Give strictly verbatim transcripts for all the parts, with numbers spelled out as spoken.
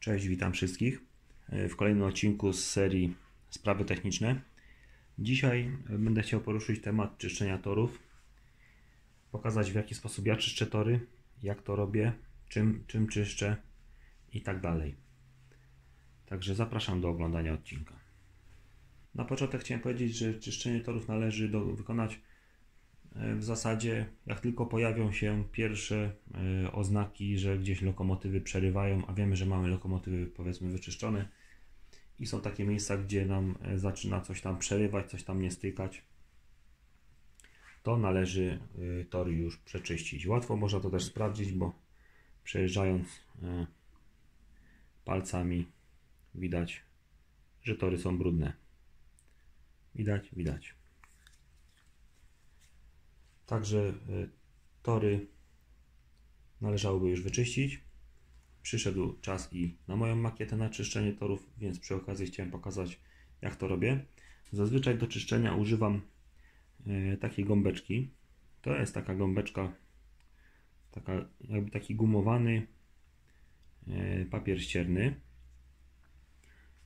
Cześć, witam wszystkich w kolejnym odcinku z serii Sprawy techniczne. Dzisiaj będę chciał poruszyć temat czyszczenia torów, pokazać w jaki sposób ja czyszczę tory, jak to robię, czym, czym czyszczę i tak dalej. Także zapraszam do oglądania odcinka. Na początek chciałem powiedzieć, że czyszczenie torów należy do, wykonać w zasadzie jak tylko pojawią się pierwsze oznaki, że gdzieś lokomotywy przerywają, a wiemy, że mamy lokomotywy powiedzmy wyczyszczone i są takie miejsca, gdzie nam zaczyna coś tam przerywać, coś tam nie stykać, to należy tory już przeczyścić. Łatwo można to też sprawdzić, bo przejeżdżając palcami widać, że tory są brudne. Widać, widać. Także tory należałoby już wyczyścić. Przyszedł czas i na moją makietę na czyszczenie torów, więc przy okazji chciałem pokazać, jak to robię. Zazwyczaj do czyszczenia używam takiej gąbeczki. To jest taka gąbeczka, taka, jakby taki gumowany papier ścierny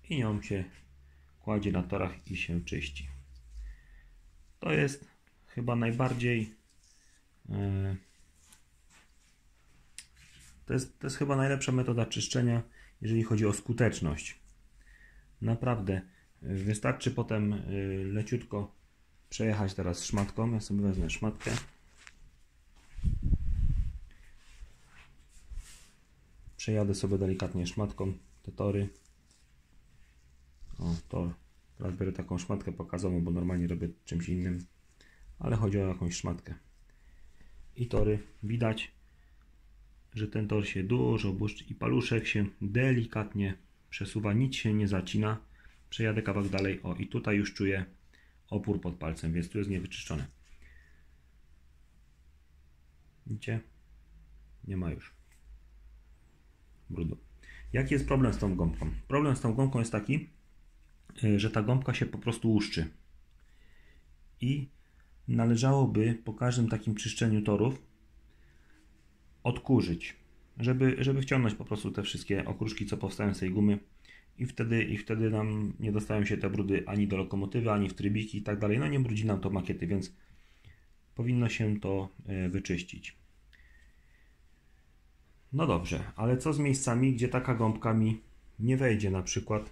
i nią się kładzie na torach i się czyści. To jest chyba najbardziej to jest, to jest chyba najlepsza metoda czyszczenia, jeżeli chodzi o skuteczność. Naprawdę wystarczy potem leciutko przejechać teraz szmatką. Ja sobie wezmę szmatkę. Przejadę sobie delikatnie szmatką te tory. O, tor. Teraz biorę taką szmatkę pokazową, bo normalnie robię czymś innym, ale chodzi o jakąś szmatkę. I tory widać, że ten tor się dużo błyszczy i paluszek się delikatnie przesuwa, nic się nie zacina. Przejadę kawałek dalej, o i tutaj już czuję opór pod palcem, więc tu jest niewyczyszczone. Widzicie? Nie ma już brudu. Jaki jest problem z tą gąbką? Problem z tą gąbką jest taki, że ta gąbka się po prostu łuszczy i należałoby po każdym takim czyszczeniu torów odkurzyć, żeby, żeby wciągnąć po prostu te wszystkie okruszki, co powstają z tej gumy i wtedy, i wtedy nam nie dostają się te brudy ani do lokomotywy, ani w trybiki i tak dalej. No nie brudzi nam to makiety, więc powinno się to wyczyścić. No dobrze, ale co z miejscami, gdzie taka gąbka mi nie wejdzie, na przykład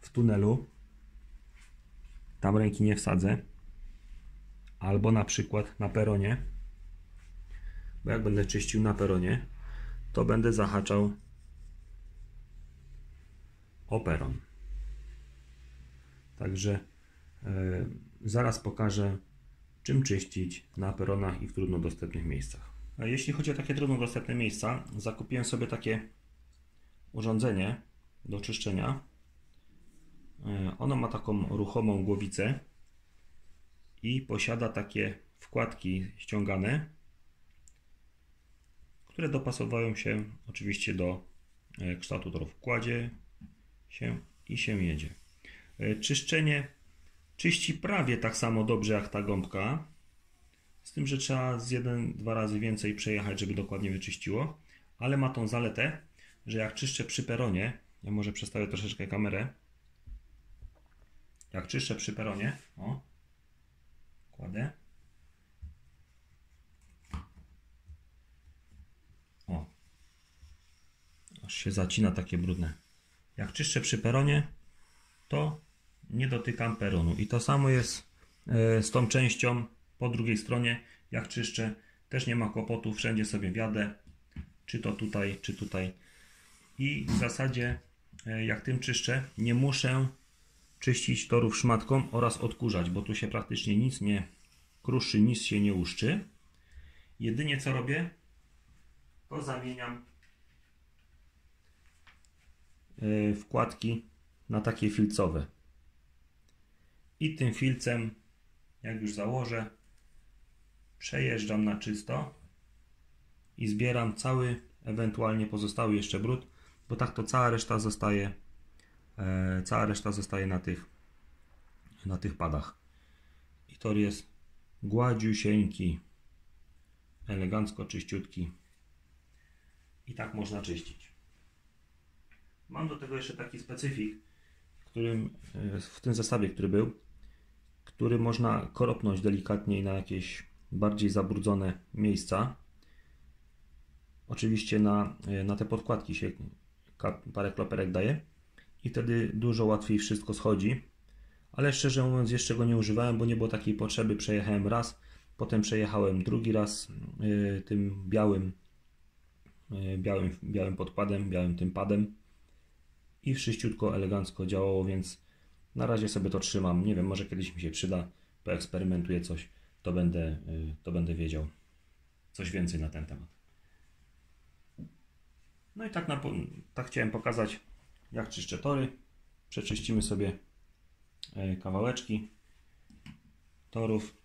w tunelu, tam ręki nie wsadzę, albo na przykład na peronie, bo jak będę czyścił na peronie, to będę zahaczał o peron. Także yy, zaraz pokażę, czym czyścić na peronach i w trudno dostępnych miejscach. A jeśli chodzi o takie trudno dostępne miejsca, zakupiłem sobie takie urządzenie do czyszczenia. Yy, ono ma taką ruchomą głowicę i posiada takie wkładki ściągane, które dopasowują się oczywiście do kształtu torów. Kładzie się i się jedzie. Czyszczenie czyści prawie tak samo dobrze jak ta gąbka, z tym, że trzeba z jeden, dwa razy więcej przejechać, żeby dokładnie wyczyściło, ale ma tą zaletę, że jak czyszczę przy peronie, ja może przestawię troszeczkę kamerę, jak czyszczę przy peronie, o, kładę. O. Aż się zacina takie brudne. Jak czyszczę przy peronie, to nie dotykam peronu. I to samo jest z tą częścią po drugiej stronie. Jak czyszczę, też nie ma kłopotu. Wszędzie sobie wjadę. Czy to tutaj, czy tutaj. I w zasadzie jak tym czyszczę, nie muszę czyścić torów szmatką oraz odkurzać, bo tu się praktycznie nic nie kruszy, nic się nie łuszczy. Jedynie co robię, to zamieniam wkładki na takie filcowe. I tym filcem, jak już założę, przejeżdżam na czysto i zbieram cały, ewentualnie pozostały jeszcze brud, bo tak to cała reszta zostaje Cała reszta zostaje na tych, na tych padach. I tor jest gładziusieńki, elegancko czyściutki. I tak można czyścić. Mam do tego jeszcze taki specyfik, którym, w tym zestawie, który był, który można koropnąć delikatniej na jakieś bardziej zabrudzone miejsca. Oczywiście na, na te podkładki się parę kloperek daje i wtedy dużo łatwiej wszystko schodzi. Ale szczerze mówiąc, jeszcze go nie używałem, bo nie było takiej potrzeby. Przejechałem raz, potem przejechałem drugi raz yy, tym białym, yy, białym, białym podkładem, białym tym padem i wszyściutko, elegancko działało, więc na razie sobie to trzymam. Nie wiem, może kiedyś mi się przyda, poeksperymentuję coś, to będę, yy, to będę wiedział coś więcej na ten temat. No i tak, na, tak chciałem pokazać, jak czyszczę tory. Przeczyścimy sobie kawałeczki torów.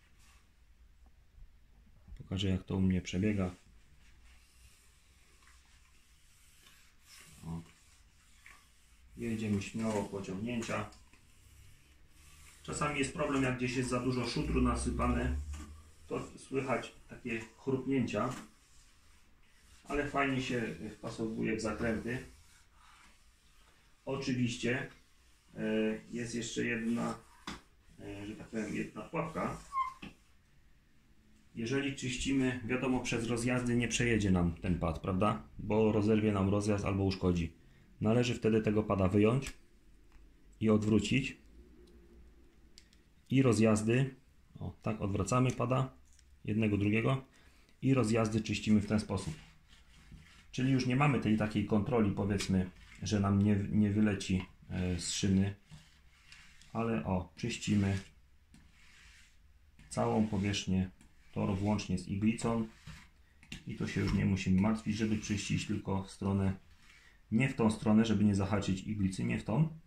Pokażę, jak to u mnie przebiega. O. Jedziemy śmiało pociągnięcia. Czasami jest problem, jak gdzieś jest za dużo szutru nasypane, to słychać takie chrupnięcia, ale fajnie się wpasowuje w zakręty. Oczywiście jest jeszcze jedna, że tak powiem, jedna pułapka. Jeżeli czyścimy, wiadomo, przez rozjazdy nie przejedzie nam ten pad, prawda? Bo rozerwie nam rozjazd albo uszkodzi. Należy wtedy tego pada wyjąć i odwrócić. I rozjazdy, o tak odwracamy pada, jednego, drugiego. I rozjazdy czyścimy w ten sposób. Czyli już nie mamy tej takiej kontroli, powiedzmy, że nam nie, nie wyleci z szyny, ale o, czyścimy całą powierzchnię toru włącznie z iglicą i to się już nie musimy martwić, żeby czyścić tylko w stronę, nie w tą stronę, żeby nie zahaczyć iglicy, nie w tą,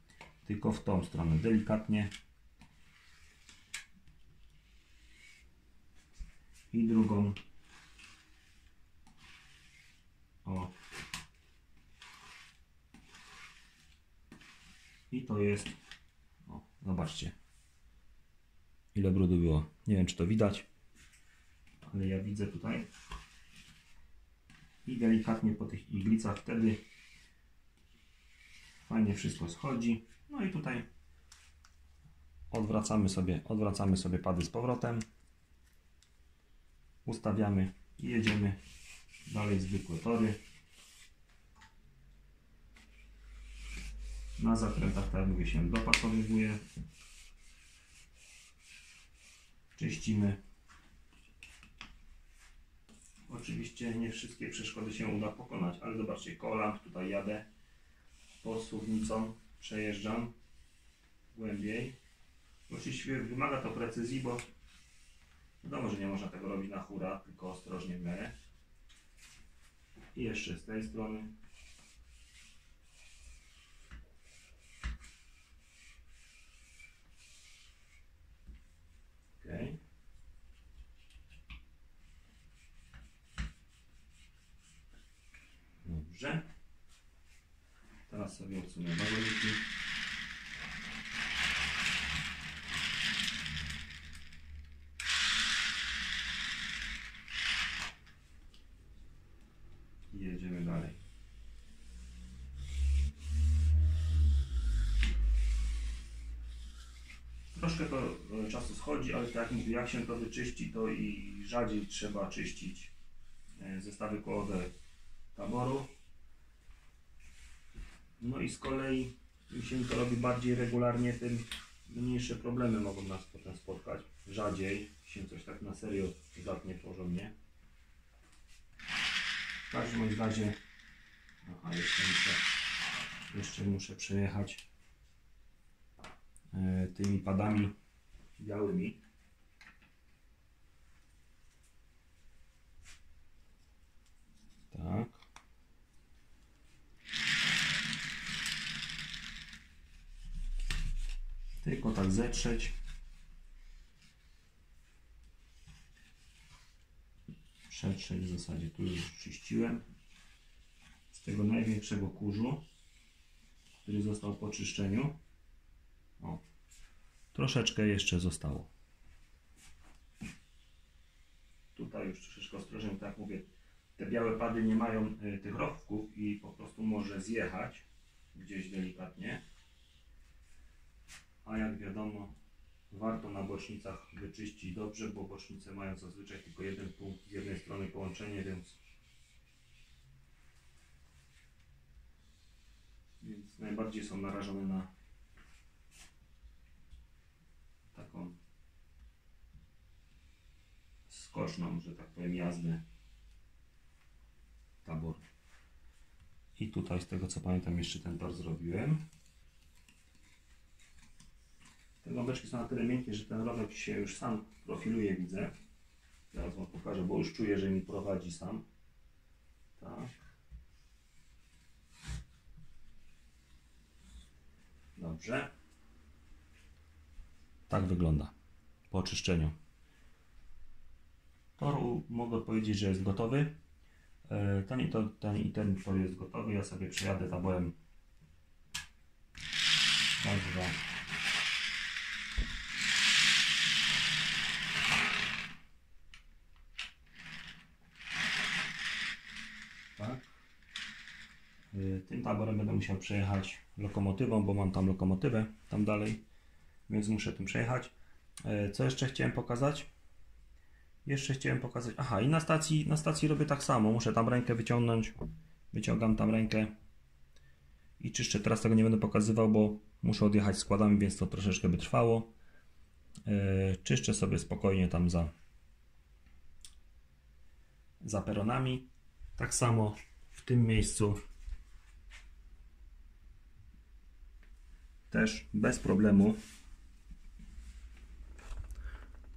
tylko w tą stronę, delikatnie i drugą. O. I to jest, o, zobaczcie, ile brudu było. Nie wiem, czy to widać, ale ja widzę tutaj. I delikatnie po tych iglicach wtedy fajnie wszystko schodzi. No i tutaj odwracamy sobie, odwracamy sobie pady z powrotem. Ustawiamy i jedziemy dalej zwykłe tory. Na zakrętach, tak jak mówię, się dopasowuje. Czyścimy. Oczywiście nie wszystkie przeszkody się uda pokonać, ale zobaczcie, kola, tutaj jadę po suwnicą, przejeżdżam głębiej. Oczywiście wymaga to precyzji, bo wiadomo, że nie można tego robić na hura, tylko ostrożnie w miarę. I jeszcze z tej strony. Okay. Dobrze. Teraz sobie odsunę wagoniki. I jedziemy dalej. Troszkę to czasu schodzi, ale tak jak mówię, jak się to wyczyści, to i rzadziej trzeba czyścić zestawy kołowe Taboru. No i z kolei im się to robi bardziej regularnie, tym mniejsze problemy mogą nas potem spotkać. Rzadziej się coś tak na serio zatnie porządnie. W każdym razie, aha, jeszcze muszę, jeszcze muszę przejechać tymi padami białymi. Tak. Tylko tak zetrzeć. Przetrzeć w zasadzie, tu już czyściłem. Z tego największego kurzu, który został po czyszczeniu. O, troszeczkę jeszcze zostało. Tutaj już troszeczkę ostrożnie, tak jak mówię, te białe pady nie mają y, tych rowków i po prostu może zjechać gdzieś delikatnie. A jak wiadomo, warto na bocznicach wyczyścić dobrze, bo bocznice mają zazwyczaj tylko jeden punkt z jednej strony połączenie, więc, więc najbardziej są narażone na taką skoczną, że tak powiem, jazdę Tabor. I tutaj, z tego co pamiętam, jeszcze ten tor zrobiłem. Te gąbeczki są na tyle miękkie, że ten rower się już sam profiluje, widzę. Teraz wam pokażę, bo już czuję, że mi prowadzi sam. Tak. Dobrze. Tak wygląda po oczyszczeniu. Tor, mogę powiedzieć, że jest gotowy. Ten i, to, ten i ten tor jest gotowy. Ja sobie przejadę taborem. Dobrze. Tak. Tym taborem będę musiał przejechać lokomotywą, bo mam tam lokomotywę, tam dalej, więc muszę tym przejechać. Co jeszcze chciałem pokazać? Jeszcze chciałem pokazać, aha, i na stacji, na stacji robię tak samo, muszę tam rękę wyciągnąć, wyciągam tam rękę i czyszczę. Teraz tego nie będę pokazywał, bo muszę odjechać składami, więc to troszeczkę by trwało. Czyszczę sobie spokojnie tam za, za peronami. Tak samo w tym miejscu też bez problemu.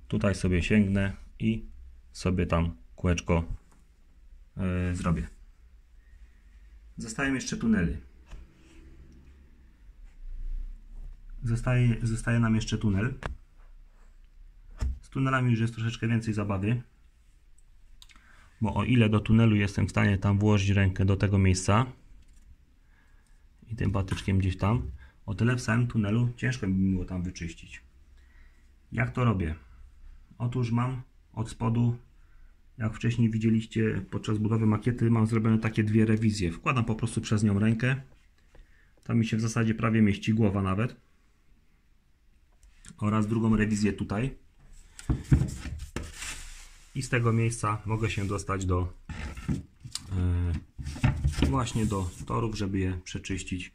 Tutaj sobie sięgnę i sobie tam kółeczko yy, zrobię. Zostają jeszcze tunely. Zostaje, zostaje nam jeszcze tunel. Z tunelami już jest troszeczkę więcej zabawy. Bo o ile do tunelu jestem w stanie tam włożyć rękę do tego miejsca i tym patyczkiem gdzieś tam, o tyle w samym tunelu ciężko by mi było tam wyczyścić. Jak to robię? Otóż mam od spodu, jak wcześniej widzieliście podczas budowy makiety, mam zrobione takie dwie rewizje. Wkładam po prostu przez nią rękę. Tam mi się w zasadzie prawie mieści głowa nawet. Oraz drugą rewizję tutaj. I z tego miejsca mogę się dostać do yy, właśnie do torów, żeby je przeczyścić.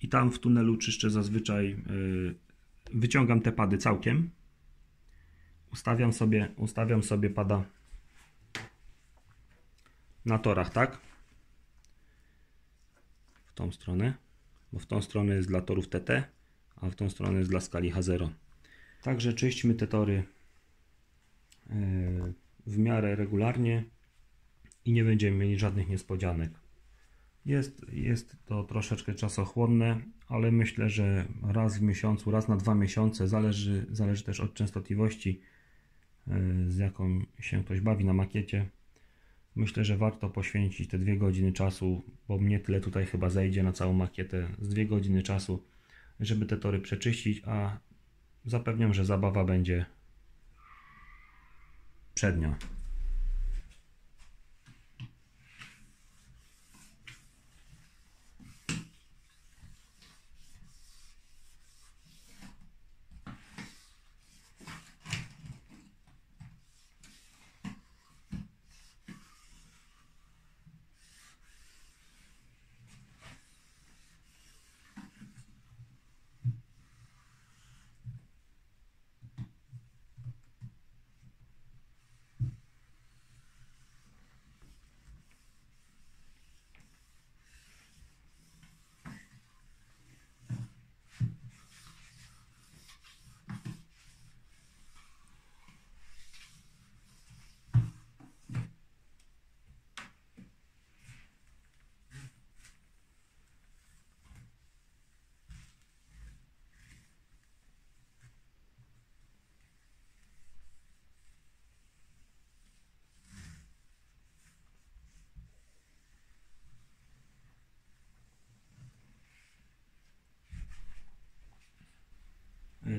I tam w tunelu czyszczę zazwyczaj, yy, wyciągam te pady całkiem. Ustawiam sobie, ustawiam sobie pada na torach, tak? W tą stronę, bo w tą stronę jest dla torów T T, a w tą stronę jest dla skali H zero. Także czyśćmy te tory w miarę regularnie i nie będziemy mieli żadnych niespodzianek. Jest, jest to troszeczkę czasochłonne, ale myślę, że raz w miesiącu, raz na dwa miesiące, zależy, zależy też od częstotliwości, z jaką się ktoś bawi na makiecie. Myślę, że warto poświęcić te dwie godziny czasu, bo mnie tyle tutaj chyba zejdzie na całą makietę, z dwie godziny czasu, żeby te tory przeczyścić, a zapewniam, że zabawa będzie przednia.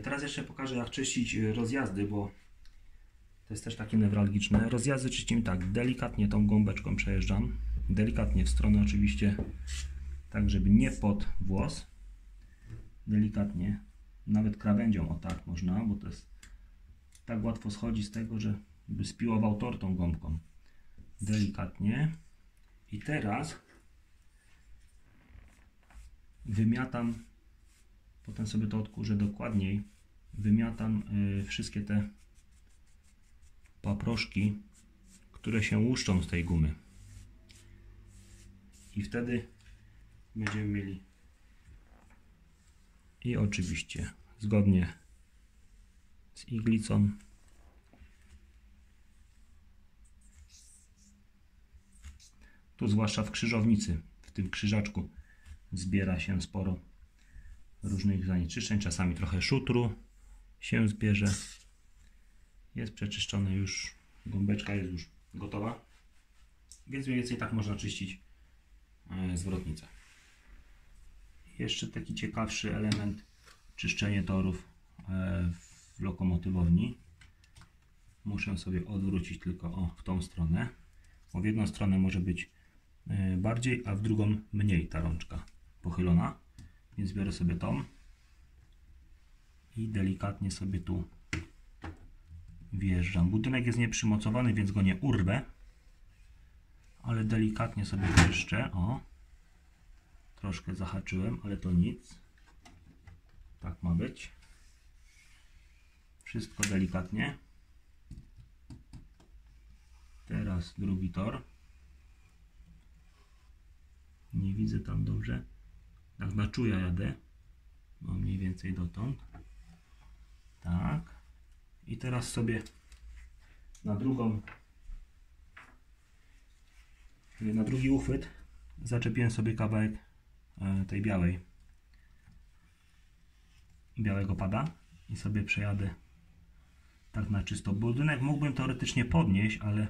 Teraz jeszcze pokażę, jak czyścić rozjazdy, bo to jest też takie newralgiczne. Rozjazdy czyścimy tak, delikatnie tą gąbeczką przejeżdżam, delikatnie w stronę oczywiście tak żeby nie pod włos, delikatnie, nawet krawędzią, o tak można, bo to jest tak łatwo schodzi z tego, że by spiłował tor tą gąbką, delikatnie. I teraz wymiatam, potem sobie to odkurzę dokładniej, wymiatam yy, wszystkie te paproszki, które się łuszczą z tej gumy. I wtedy będziemy mieli, i oczywiście zgodnie z iglicą, tu zwłaszcza w krzyżownicy, w tym krzyżaczku zbiera się sporo różnych zanieczyszczeń, czasami trochę szutru się zbierze. Jest przeczyszczone już, gąbeczka jest już gotowa, więc mniej więcej tak można czyścić zwrotnicę. Jeszcze taki ciekawszy element, czyszczenie torów w lokomotywowni. Muszę sobie odwrócić tylko o, w tą stronę, bo w jedną stronę może być bardziej, a w drugą mniej ta rączka pochylona, więc biorę sobie tą i delikatnie sobie tu wjeżdżam. Budynek jest nieprzymocowany, więc go nie urwę, ale delikatnie sobie czyszczę. O, troszkę zahaczyłem, ale to nic, tak ma być, wszystko delikatnie. Teraz drugi tor, nie widzę tam dobrze, tak na czuja jadę, no mniej więcej dotąd, tak. I teraz sobie na drugą, na drugi uchwyt zaczepiłem sobie kawałek tej białej, białego pada i sobie przejadę tak na czysto. Budynek mógłbym teoretycznie podnieść, ale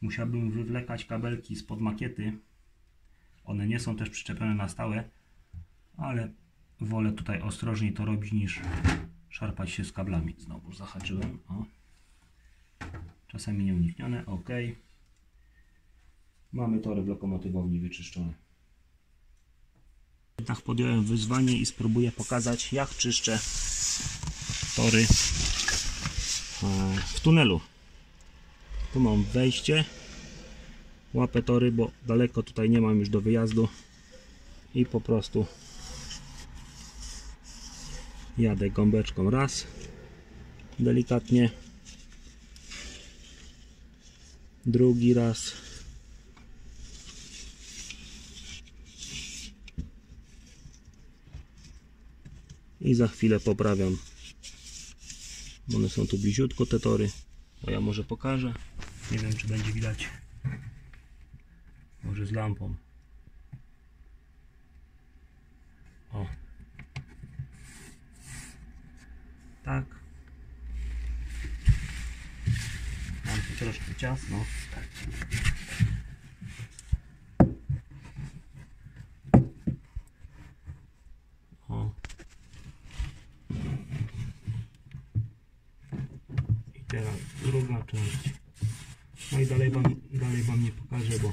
musiałbym wywlekać kabelki spod makiety. One nie są też przyczepione na stałe, ale wolę tutaj ostrożniej to robić niż szarpać się z kablami. Znowu zahaczyłem, o. Czasami nieuniknione, ok. Mamy tory w lokomotywowni wyczyszczone. Jednak podjąłem wyzwanie i spróbuję pokazać, jak czyszczę tory w tunelu. Tu mam wejście, łapę tory, bo daleko tutaj nie mam już do wyjazdu i po prostu jadę gąbeczką raz, delikatnie, drugi raz, i za chwilę poprawiam. One są tu bliziutko, te tory, bo ja może pokażę, nie wiem czy będzie widać, może z lampą. O. Tak. Mam tu troszkę ciasno. O. I teraz druga część. No i dalej wam, dalej wam nie pokażę, bo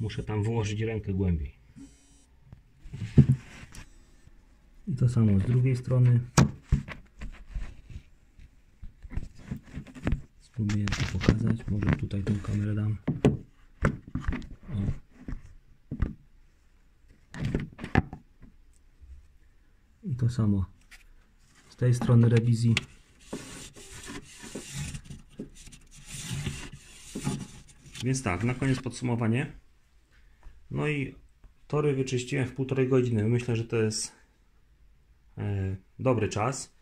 muszę tam włożyć rękę głębiej. I to samo z drugiej strony. Spróbuję to pokazać. Może tutaj tą kamerę dam. O. I to samo z tej strony rewizji. Więc tak, na koniec podsumowanie. No i tory wyczyściłem w półtorej godziny. Myślę, że to jest dobry czas.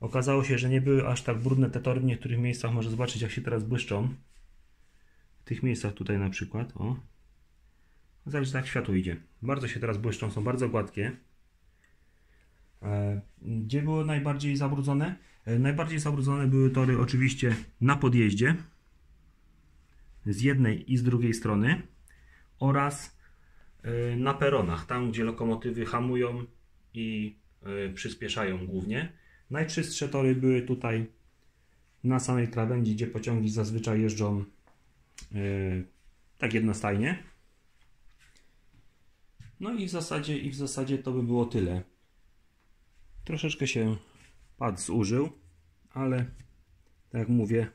Okazało się, że nie były aż tak brudne te tory w niektórych miejscach. Może zobaczyć, jak się teraz błyszczą. W tych miejscach tutaj na przykład. O. Zależy, jak światło idzie. Bardzo się teraz błyszczą, są bardzo gładkie. Gdzie były najbardziej zabrudzone? Najbardziej zabrudzone były tory oczywiście na podjeździe. Z jednej i z drugiej strony. Oraz na peronach. Tam, gdzie lokomotywy hamują i przyspieszają głównie. Najczystsze tory były tutaj na samej krawędzi, gdzie pociągi zazwyczaj jeżdżą yy, tak jednostajnie. No i w zasadzie, i w zasadzie to by było tyle. Troszeczkę się pad zużył, ale tak jak mówię,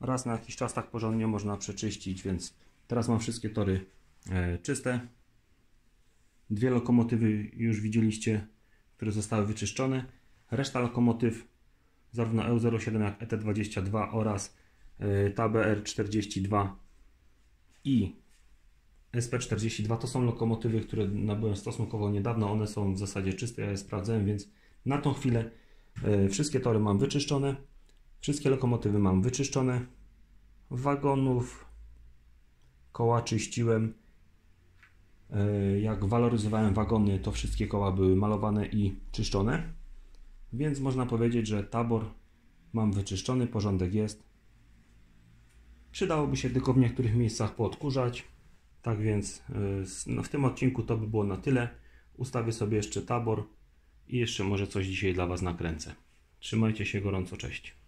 raz na jakiś czas tak porządnie można przeczyścić, więc teraz mam wszystkie tory czyste. Dwie lokomotywy już widzieliście, które zostały wyczyszczone. Reszta lokomotyw, zarówno E U zero siedem jak E T dwadzieścia dwa oraz Tabor czterdzieści dwa i S P czterdzieści dwa to są lokomotywy, które nabyłem stosunkowo niedawno. One są w zasadzie czyste, ja je sprawdzałem, więc na tą chwilę wszystkie tory mam wyczyszczone. Wszystkie lokomotywy mam wyczyszczone. Wagonów, koła czyściłem. Jak waloryzowałem wagony, to wszystkie koła były malowane i czyszczone. Więc można powiedzieć, że Tabor mam wyczyszczony, porządek jest. Przydałoby się tylko w niektórych miejscach poodkurzać. Tak więc no, w tym odcinku to by było na tyle. Ustawię sobie jeszcze Tabor i jeszcze może coś dzisiaj dla Was nakręcę. Trzymajcie się gorąco, cześć.